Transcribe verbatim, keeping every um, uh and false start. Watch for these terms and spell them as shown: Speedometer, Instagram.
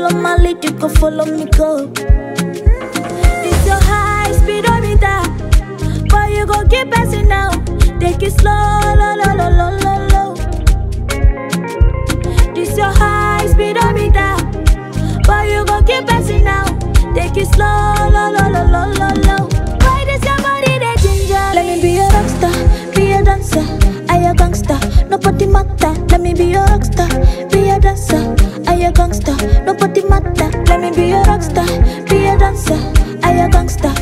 Follow my lead, you go follow me, go. It's your high speedometer, but you gon' keep passing now. Take it slow, low, low, low, low, low, low. It's your high speedometer, but you gon' keep passing now. Take it slow, low, low, low, low, low, low. Why does your body that ginger? Let me be a rockstar, be a dancer, I a gangster, nobody matter. Let me be a rockstar, be a dancer, I a gangster, nobody matter. Let me be a rockstar, be a dancer, I a gangster.